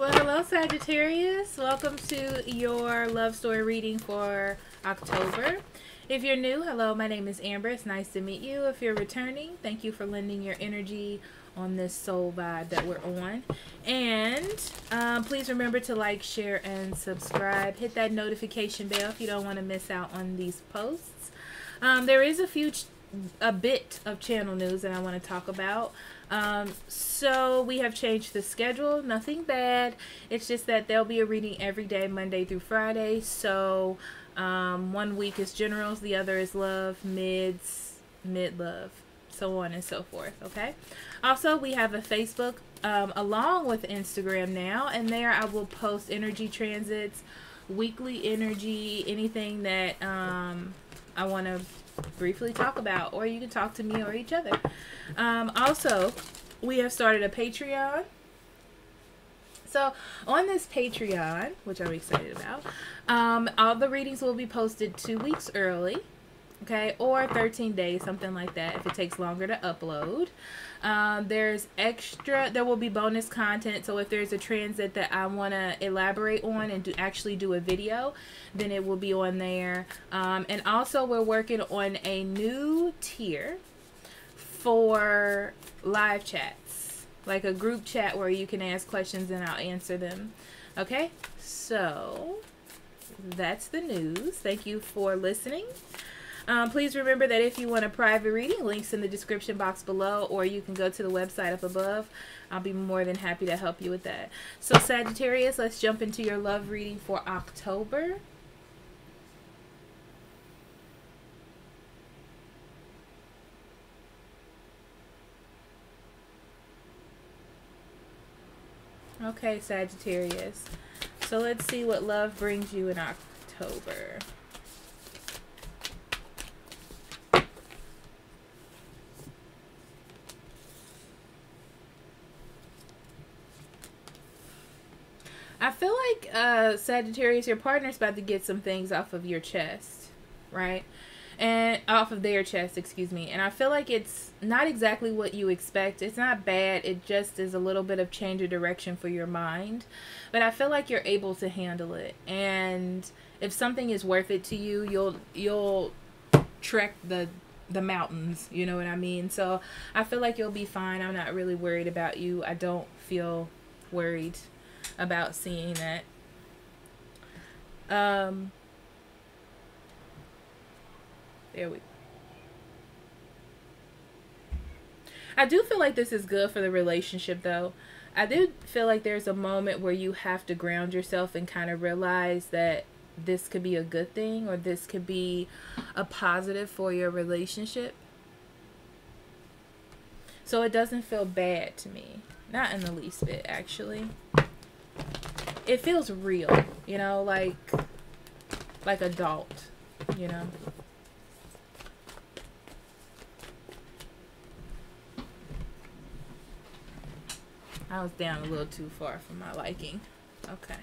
Well, hello Sagittarius. Welcome to your love story reading for October. If you're new, hello, my name is Amber. It's nice to meet you. If you're returning, thank you for lending your energy on this soul vibe that we're on. And please remember to like, share, and subscribe. Hit that notification bell if you don't want to miss out on these posts. There is a bit of channel news that I want to talk about. So we have changed the schedule. Nothing bad. It's just that there'll be a reading every day, Monday through Friday. So 1 week is generals, the other is love, mids, mid-love, so on and so forth. Okay. Also, we have a Facebook along with Instagram now, and there I will post energy transits, weekly energy, anything that I want to briefly talk about, or you can talk to me or each other. Also, we have started a Patreon. So on this Patreon, which I'm excited about, all the readings will be posted 2 weeks early, okay, or 13 days, something like that, if it takes longer to upload. There will be bonus content. So if there's a transit that I want to elaborate on and actually do a video, then it will be on there. And also we're working on a new tier for live chats, like a group chat where you can ask questions and I'll answer them. Okay, so that's the news. Thank you for listening. Please remember that if you want a private reading, links in the description box below, or you can go to the website up above. I'll be more than happy to help you with that. So Sagittarius, let's jump into your love reading for October. Okay, Sagittarius. So let's see what love brings you in October. I feel like, Sagittarius, your partner's about to get some things off of your chest, right? And off of their chest, excuse me. And I feel like it's not exactly what you expect. It's not bad. It just is a little bit of change of direction for your mind. But I feel like you're able to handle it. And if something is worth it to you, you'll trek the mountains, you know what I mean? So I feel like you'll be fine. I'm not really worried about you. I don't feel worried about seeing that. I do feel like this is good for the relationship, though. I do feel like there's a moment where you have to ground yourself and kind of realize that this could be a good thing, or this could be a positive for your relationship. So it doesn't feel bad to me. Not in the least bit, actually. It feels real, you know, like adult, you know. I was down a little too far for my liking. Okay.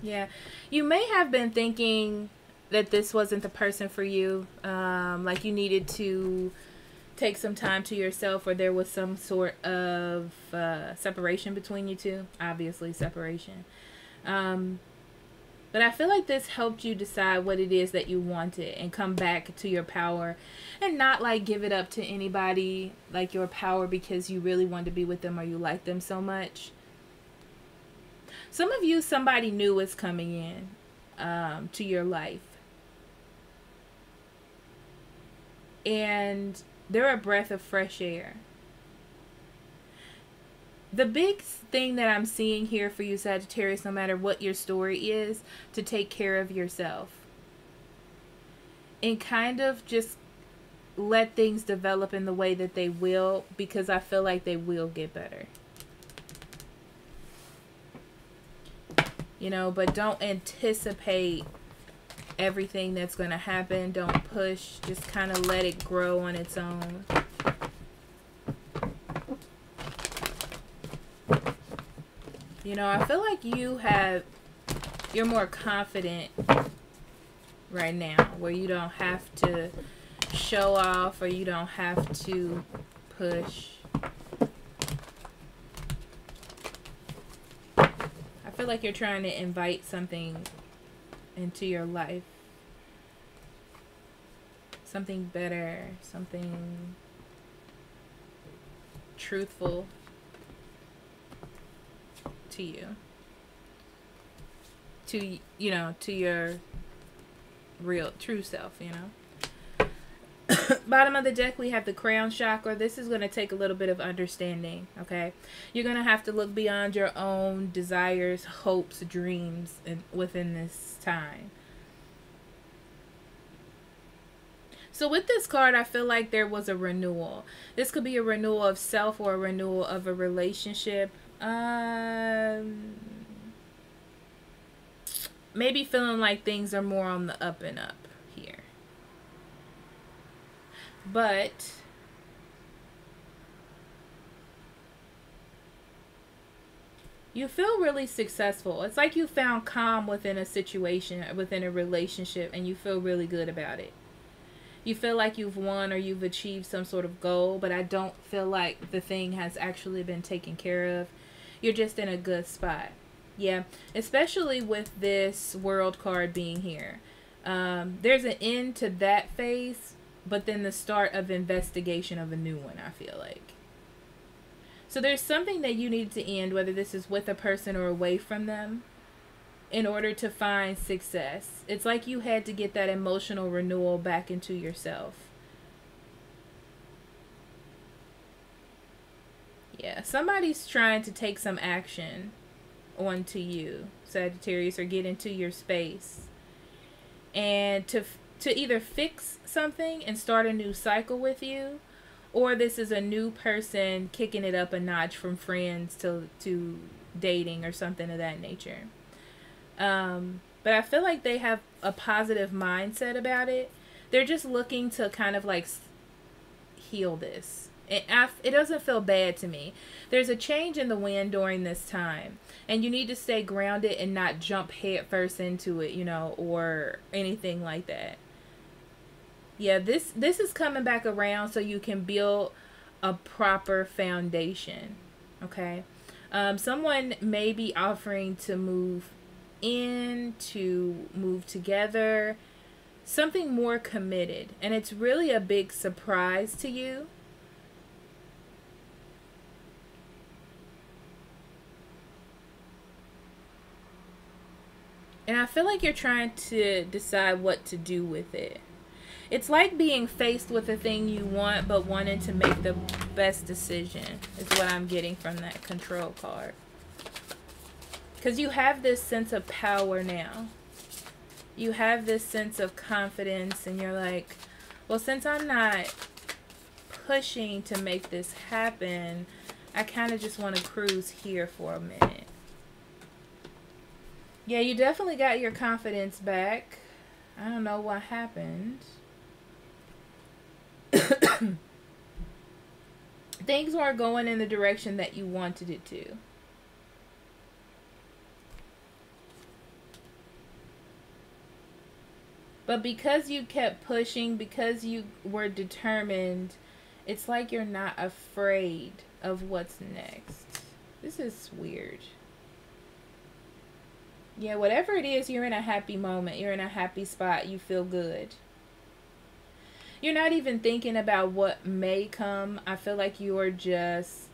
Yeah, you may have been thinking that this wasn't the person for you, like you needed to take some time to yourself, or there was some sort of separation between you two, obviously separation. But I feel like this helped you decide what it is that you wanted and come back to your power, and not like give it up to anybody, like your power, because you really wanted to be with them or you like them so much. Some of you, somebody new is coming in to your life. And they're a breath of fresh air. The big thing that I'm seeing here for you, Sagittarius, no matter what your story is, to take care of yourself. And kind of just let things develop in the way that they will, because I feel like they will get better. You know, but don't anticipate everything that's going to happen. Don't push. Just kind of let it grow on its own. You know, I feel like you're more confident right now, where you don't have to show off, or you don't have to push. I feel like you're trying to invite something into your life. Something better, something truthful to you. To, you know, to your real, true self, you know. Bottom of the deck, we have the crown chakra. This is going to take a little bit of understanding, okay? You're going to have to look beyond your own desires, hopes, dreams within this time. So with this card, I feel like there was a renewal. This could be a renewal of self or a renewal of a relationship. Maybe feeling like things are more on the up and up here. But you feel really successful. It's like you found calm within a situation, within a relationship, and you feel really good about it. You feel like you've won or you've achieved some sort of goal, but I don't feel like the thing has actually been taken care of. You're just in a good spot. Yeah, especially with this World card being here. There's an end to that phase, but then the start of investigation of a new one, I feel like. So there's something that you need to end, whether this is with a person or away from them, in order to find success. It's like you had to get that emotional renewal back into yourself. Yeah, somebody's trying to take some action onto you, Sagittarius, or get into your space. And to either fix something and start a new cycle with you, or this is a new person kicking it up a notch from friends to dating or something of that nature. But I feel like they have a positive mindset about it. They're just looking to kind of like heal this. It doesn't feel bad to me. There's a change in the wind during this time, and you need to stay grounded and not jump headfirst into it, you know, or anything like that. Yeah, this is coming back around so you can build a proper foundation, okay? Someone may be offering to move in, to move together, something more committed, and it's really a big surprise to you. And I feel like you're trying to decide what to do with it. It's like being faced with a thing you want, but wanting to make the best decision is what I'm getting from that control card. Because you have this sense of power now. You have this sense of confidence, and you're like, well, since I'm not pushing to make this happen, I kind of just want to cruise here for a minute. Yeah, you definitely got your confidence back. I don't know what happened. Things weren't going in the direction that you wanted it to. But because you kept pushing, because you were determined, it's like you're not afraid of what's next. This is weird. Yeah, whatever it is, you're in a happy moment. You're in a happy spot. You feel good. You're not even thinking about what may come. I feel like you're just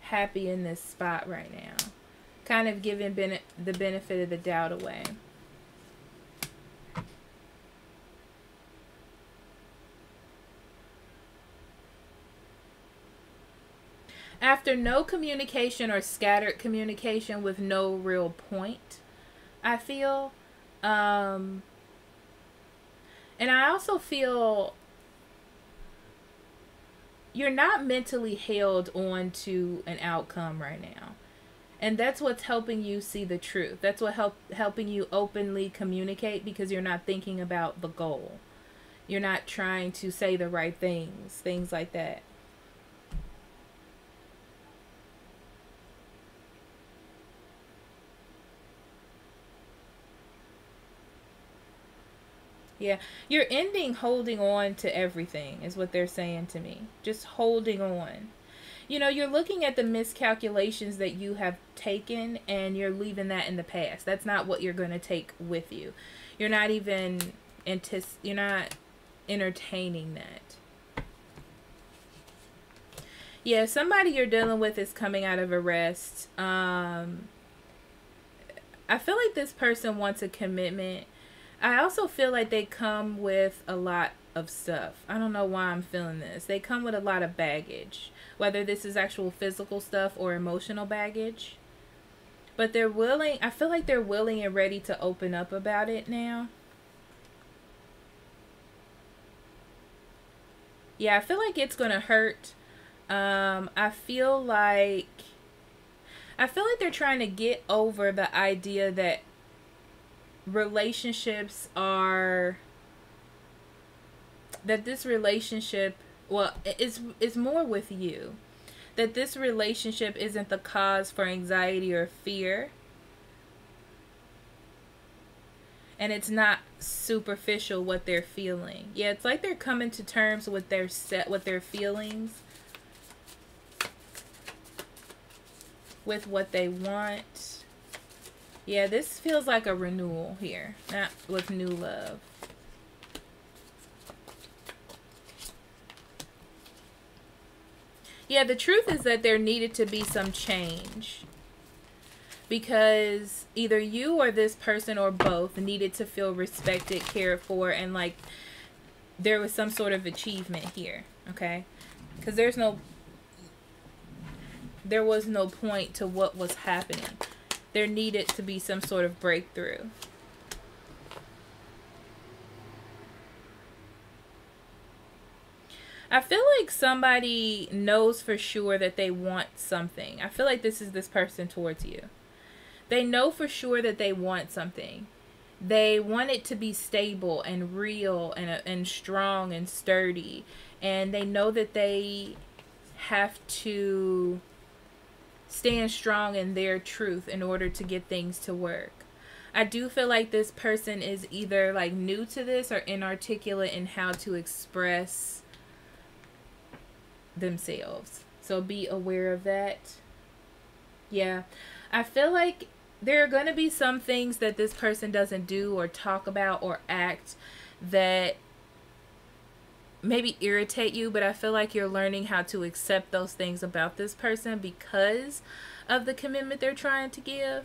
happy in this spot right now. Kind of giving the benefit of the doubt away. After no communication or scattered communication with no real point, I feel. And I also feel you're not mentally held on to an outcome right now. And that's what's helping you see the truth. That's what helping you openly communicate, because you're not thinking about the goal. You're not trying to say the right things, things like that. Yeah, you're ending holding on to everything is what they're saying to me. Just holding on. You know, you're looking at the miscalculations that you have taken and you're leaving that in the past. That's not what you're going to take with you. You're not even you're not entertaining that. Yeah, somebody you're dealing with is coming out of arrest. I feel like this person wants a commitment. I also feel like they come with a lot of stuff. I don't know why I'm feeling this. They come with a lot of baggage, whether this is actual physical stuff or emotional baggage. But they're willing. I feel like they're willing and ready to open up about it now. Yeah, I feel like it's going to hurt. I feel like they're trying to get over the idea that relationships are, that this relationship, well, it's more with you, that this relationship isn't the cause for anxiety or fear, and it's not superficial what they're feeling. Yeah, it's like they're coming to terms with their feelings, with what they want. Yeah, this feels like a renewal here, not with new love. Yeah, the truth is that there needed to be some change, because either you or this person or both needed to feel respected, cared for, and like there was some sort of achievement here, okay? Because there was no point to what was happening. There needed to be some sort of breakthrough. I feel like somebody knows for sure that they want something. I feel like this is this person towards you. They know for sure that they want something. They want it to be stable and real and strong and sturdy. And they know that they have to stand strong in their truth in order to get things to work. I do feel like this person is either like new to this or inarticulate in how to express themselves. So be aware of that. Yeah. I feel like there are going to be some things that this person doesn't do or talk about or act that maybe irritate you, but I feel like you're learning how to accept those things about this person because of the commitment they're trying to give.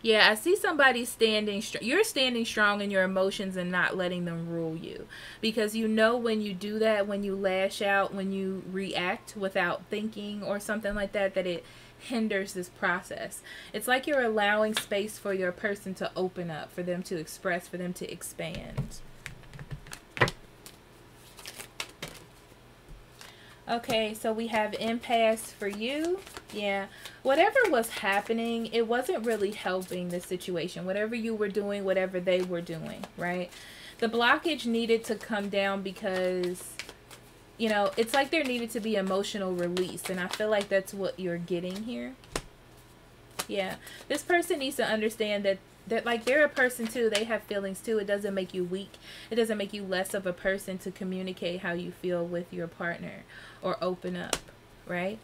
Yeah, I see somebody standing strong. You're standing strong in your emotions and not letting them rule you, because you know when you do that, when you lash out, when you react without thinking or something like that, that it hinders this process. It's like you're allowing space for your person to open up, for them to express, for them to expand. Okay, so we have impasse for you. Yeah, whatever was happening, it wasn't really helping the situation. Whatever you were doing, whatever they were doing, right? The blockage needed to come down because, you know, it's like there needed to be emotional release, and I feel like that's what you're getting here. Yeah, this person needs to understand that like they're a person too. They have feelings too. It doesn't make you weak. It doesn't make you less of a person to communicate how you feel with your partner or open up, right?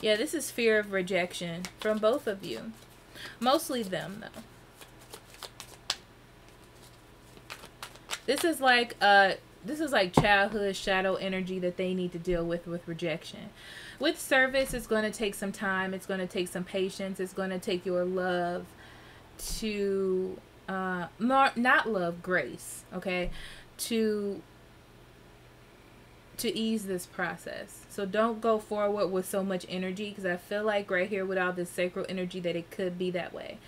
Yeah, this is fear of rejection from both of you. Mostly them though. This is like childhood shadow energy that they need to deal with rejection. With service, it's going to take some time. It's going to take some patience. It's going to take your love to, not love, grace, okay, to ease this process. So don't go forward with so much energy, because I feel like right here with all this sacral energy that it could be that way.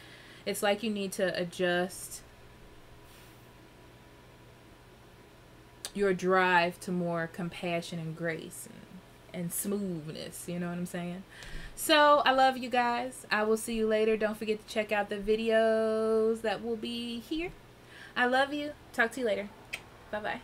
It's like you need to adjust your drive to more compassion and grace and smoothness. You know what I'm saying? So I love you guys. I will see you later. Don't forget to check out the videos that will be here. I love you. Talk to you later. Bye-bye.